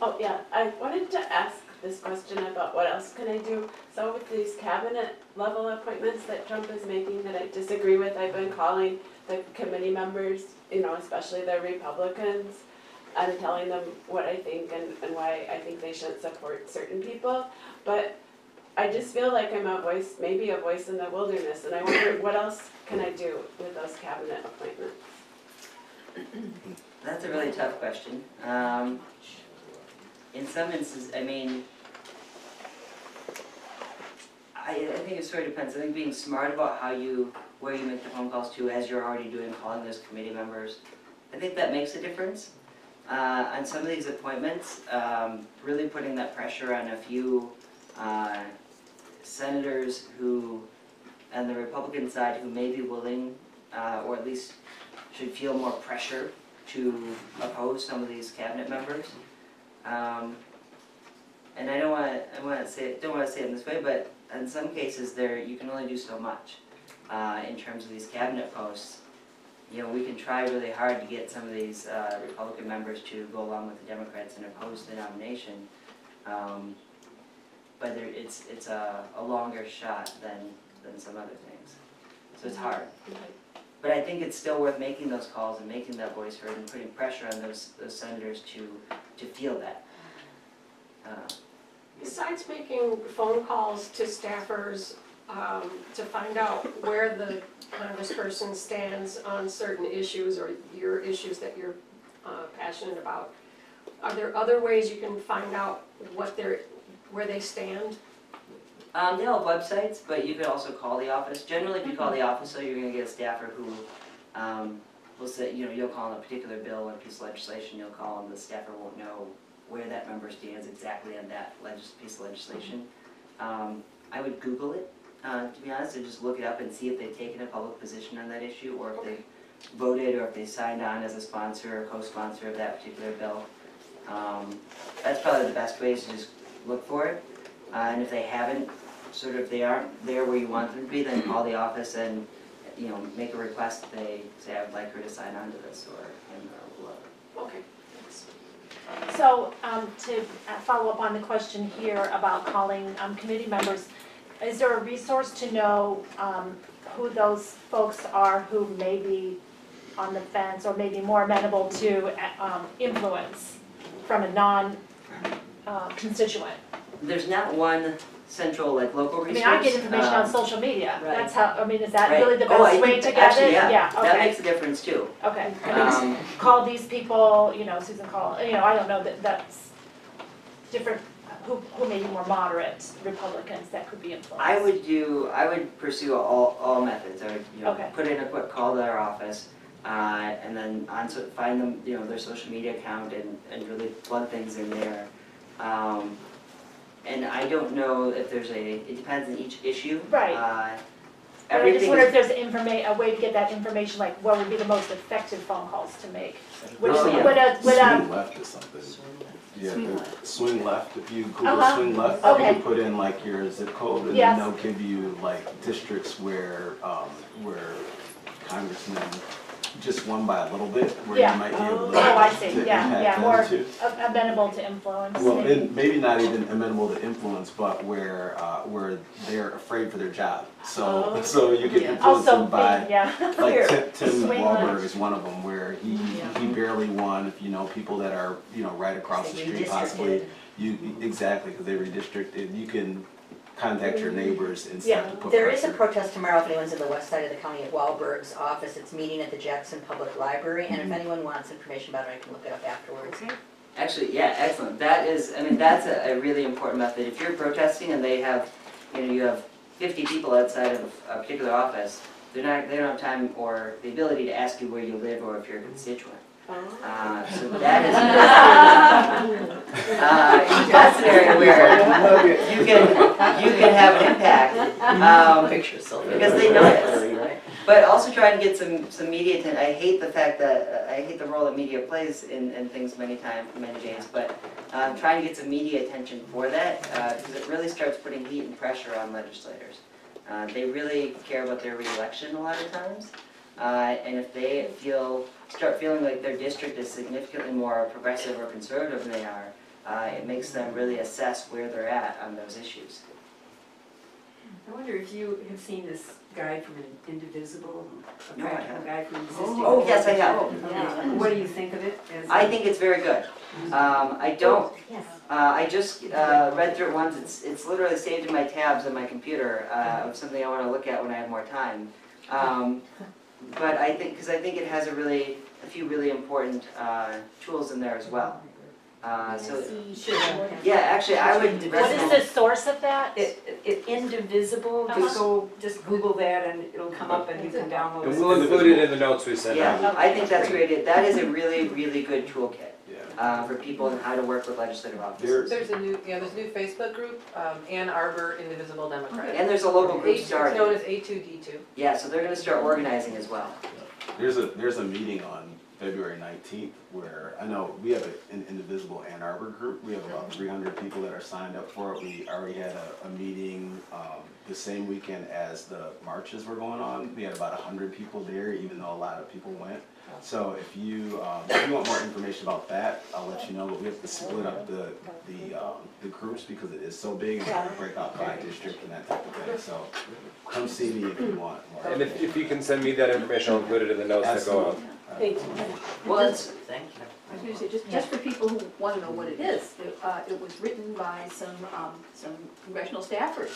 Oh, yeah. I wanted to ask this question about what else can I do. So with these cabinet-level appointments that Trump is making that I disagree with, I've been calling the committee members, you know, especially the Republicans, and telling them what I think and, and why I think they shouldn't support certain people. But I just feel like I'm a voice, maybe a voice in the wilderness, and I wonder what else can I do with those cabinet appointments? That's a really tough question. Um, in some instances, I mean, I, I think it sort of depends. I think being smart about how you, where you make the phone calls to, as you're already doing, calling those committee members, I think that makes a difference. Uh, on some of these appointments, um, really putting that pressure on a few uh, senators who, on the Republican side, who may be willing, uh, or at least should feel more pressure to oppose some of these cabinet members. Um, and I don't want to, I want to say, don't want to say it in this way, but in some cases, there you can only do so much uh, in terms of these cabinet posts. You know, we can try really hard to get some of these uh, Republican members to go along with the Democrats and oppose the nomination, um, but there, it's it's a, a longer shot than than some other things, so it's hard. But I think it's still worth making those calls and making that voice heard and putting pressure on those those senators to to feel that. Uh, Besides making phone calls to staffers um, to find out where the congressperson stands on certain issues or your issues that you're uh, passionate about, are there other ways you can find out what their where they stand? Um, they all have websites, but you could also call the office. Generally, if you call the office, so you're going to get a staffer who um, will say, you know, you'll call on a particular bill or piece of legislation, you'll call, and the staffer won't know where that member stands exactly on that legis piece of legislation. Um, I would Google it, uh, to be honest, and just look it up and see if they've taken a public position on that issue, or if they've voted, or if they signed on as a sponsor or co-sponsor of that particular bill. Um, that's probably the best way, is to just look for it. Uh, and if they haven't, sort of, if they aren't there where you want them to be, then call the office and, you know, make a request. They say, I would like her to sign on to this, or him, or whoever. Okay. So um, to follow up on the question here about calling um, committee members, is there a resource to know um, who those folks are who may be on the fence or may be more amenable to um, influence from a non-constituent? Uh, There's not one central, like, local resource. I mean, I get information um, on social media. Right. That's how, I mean, is that right. really the best oh, way to get it? Yeah, yeah. Okay. That makes a difference, too. Okay. Um, call these people, you know, Susan, call, you know, I don't know, that that's different, who, who may be more moderate Republicans that could be influenced. I would do, I would pursue all, all methods. I would, you know, okay. put in a quick call to our office, uh, and then on, find them, you know, their social media account, and, and really plug things in there. Um, And I don't know if there's a, it depends on each issue. Right. Uh, but I just wonder if there's informa a way to get that information, like what would be the most effective phone calls to make. Which, oh, yeah. would a, would swing a, left or something. Swing left. Yeah, swing left. Swing left. If you Google uh-huh. swing left, okay. you put in like your zip code, and yes. then they'll give you like districts where, um, where congressmen just won by a little bit, where yeah. you might be able to, oh, I see. to yeah, impact yeah. more too. amenable to influence. Well, maybe. And maybe not even amenable to influence, but where uh, where they're afraid for their job. So oh. so you can yeah. influence also, them by yeah. like Tim, Tim Walberg is one of them, where he yeah. he barely won. You know, people that are you know right across the street, possibly you exactly because they redistricted. You can contact your neighbors and yeah. stuff to put There pressure. Is a protest tomorrow if anyone's in the west side of the county at Walberg's office. It's meeting at the Jackson Public Library, and mm-hmm. if anyone wants information about it, I can look it up afterwards. Okay. Actually, yeah, excellent. That is, I mean, that's a, a really important method. If you're protesting and they have, you know, you have fifty people outside of a particular office, they're not, they don't have time or the ability to ask you where you live or if you're a constituent. Uh, so that is uh, that's an area where you can you can have an impact um, because they notice. But also try and get some some media attention. I hate the fact that uh, I hate the role that media plays in, in things many times, many days. But um, trying to get some media attention for that because uh, it really starts putting heat and pressure on legislators. Uh, they really care about their re-election a lot of times, uh, and if they feel start feeling like their district is significantly more progressive or conservative than they are, uh, it makes them really assess where they're at on those issues. I wonder if you have seen this guide from Indivisible, a no, practical guide from existing. Oh, oh yes, I have. Oh, yeah. What do you think of it? As I think it's very good. Um, I don't, uh, I just uh, read through it once. It's, it's literally saved in my tabs on my computer uh, of something I want to look at when I have more time. Um, But I think, because I think it has a really, a few really important uh, tools in there as well. Uh, so, yeah, actually, I would. What is the source of that? It, it, it Indivisible. Uh-huh. Just go, just Google that, and it'll come up, and you can download it. And we'll include it in the notes we sent out. Yeah, I think that's great. That is a really, really good toolkit uh, for people and how to work with legislative offices. There's a new, yeah, there's a new Facebook group, um, Ann Arbor Indivisible Democrat. And there's a local group starting. It's known as A two D two. Yeah, so they're going to start organizing as well. There's a there's a meeting on February nineteenth, where I know we have an Indivisible Ann Arbor group. We have about three hundred people that are signed up for it. We already had a, a meeting um, the same weekend as the marches were going on. We had about one hundred people there, even though a lot of people went. So if you um, if you want more information about that, I'll let you know. But we have to split up the the um, the groups because it is so big, and we have to break out by district and that type of thing. So come see me if you want more. And if, if you can send me that information, I'll include it in the notes that go out. Thank you. Well, it's, thank you. I was going to say, just, just for people who want to know what it is, it, uh, it was written by some um, some congressional staffers,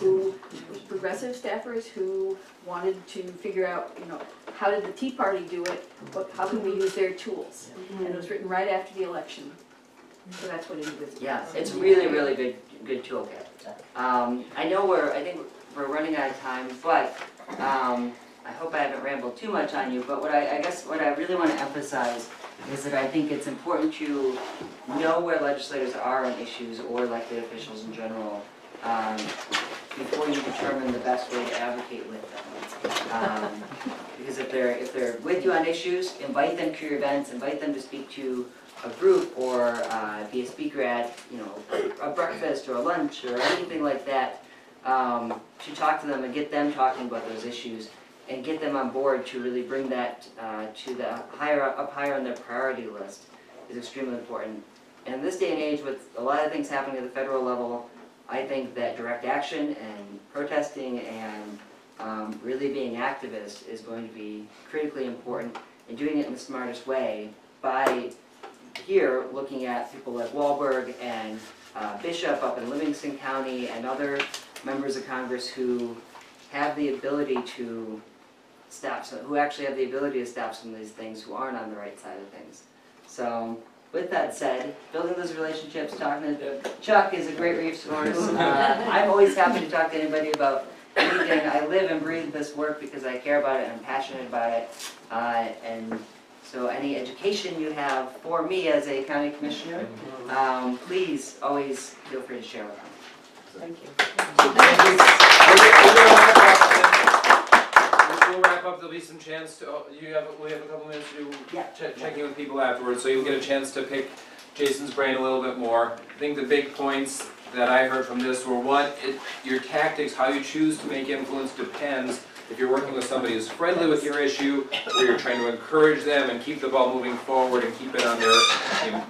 who progressive staffers who wanted to figure out, you know, how did the Tea Party do it? What, how can we use their tools? Mm-hmm. And it was written right after the election. So that's what Indivisible is. Yeah, it's really, really good, good toolkit. Um, I know we're, I think we're running out of time, but um, I hope I haven't rambled too much on you, but what I, I guess what I really want to emphasize is that I think it's important to know where legislators are on issues, or elected officials in general, um, before you determine the best way to advocate with them. Um, because if they're, if they're with you on issues, invite them to your events, invite them to speak to a group, or uh, be a speaker at, you know, a breakfast or a lunch or anything like that, um, to talk to them and get them talking about those issues and get them on board to really bring that uh, to the higher up higher on their priority list is extremely important. And in this day and age, with a lot of things happening at the federal level, I think that direct action and protesting and um, really being activist is going to be critically important, and doing it in the smartest way by here looking at people like Walberg and uh, Bishop up in Livingston County and other members of Congress who have the ability to stop, so who actually have the ability to stop some of these things, who aren't on the right side of things. So with that said, building those relationships, talking to Chuck is a great resource. Uh, I'm always happy to talk to anybody about anything. I live and breathe this work because I care about it and I'm passionate about it. Uh, and so any education you have for me as a county commissioner, um, please always feel free to share with me. Thank you. We'll wrap up. There'll be some chance to, oh, you have, we have a couple minutes to do yeah. ch checking with people afterwards, so you'll get a chance to pick Jason's brain a little bit more. I think the big points that I heard from this were, one, it, your tactics, how you choose to make influence depends if you're working with somebody who's friendly with your issue, or you're trying to encourage them and keep the ball moving forward and keep it on their, you know,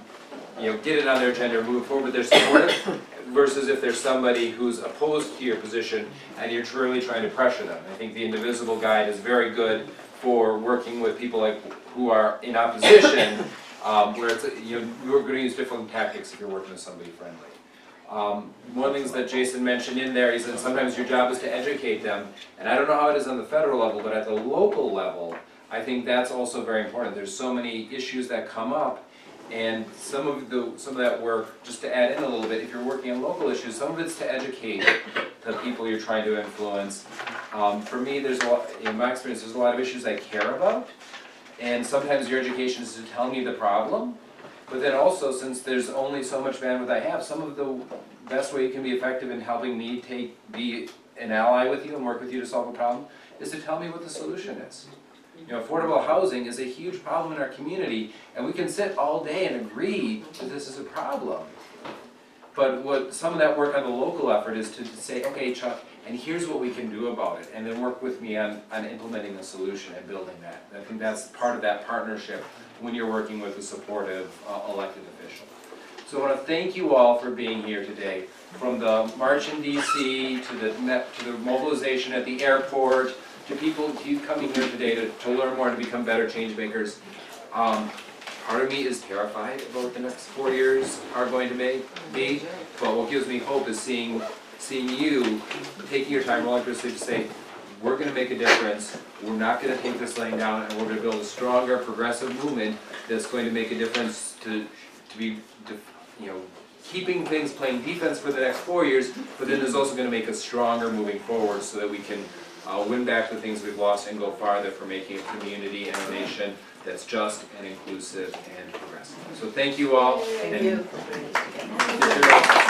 you know get it on their agenda, move forward, they're supportive. Versus if there's somebody who's opposed to your position and you're truly trying to pressure them. I think the Indivisible Guide is very good for working with people like who are in opposition, um, where it's, you know, you're going to use different tactics if you're working with somebody friendly. Um, one of the things that Jason mentioned in there, he said sometimes your job is to educate them, and I don't know how it is on the federal level, but at the local level, I think that's also very important. There's so many issues that come up. And some of the some of that work, just to add in a little bit, if you're working on local issues, some of it's to educate the people you're trying to influence. Um, for me, there's a lot, in my experience, there's a lot of issues I care about, and sometimes your education is to tell me the problem. But then also, since there's only so much bandwidth I have, some of the best way you can be effective in helping me take be an ally with you and work with you to solve a problem is to tell me what the solution is. You know, affordable housing is a huge problem in our community, and we can sit all day and agree that this is a problem. But what some of that work on the local effort is to say, okay, Chuck, and here's what we can do about it, and then work with me on, on implementing a solution and building that. I think that's part of that partnership when you're working with a supportive uh, elected official. So I want to thank you all for being here today, from the march in D C to the, net, to the mobilization at the airport, to people to coming here today to, to learn more and to become better change makers. Um, part of me is terrified about what the next four years are going to make be, but what gives me hope is seeing seeing you taking your time, rolling up your sleeves to say, we're going to make a difference, we're not going to take this laying down, and we're going to build a stronger, progressive movement that's going to make a difference to, to be, to, you know, keeping things playing defense for the next four years, but then it's also going to make us stronger moving forward so that we can Uh, win back the things we've lost and go farther for making a community and a nation that's just and inclusive and progressive. So thank you all. Thank and you.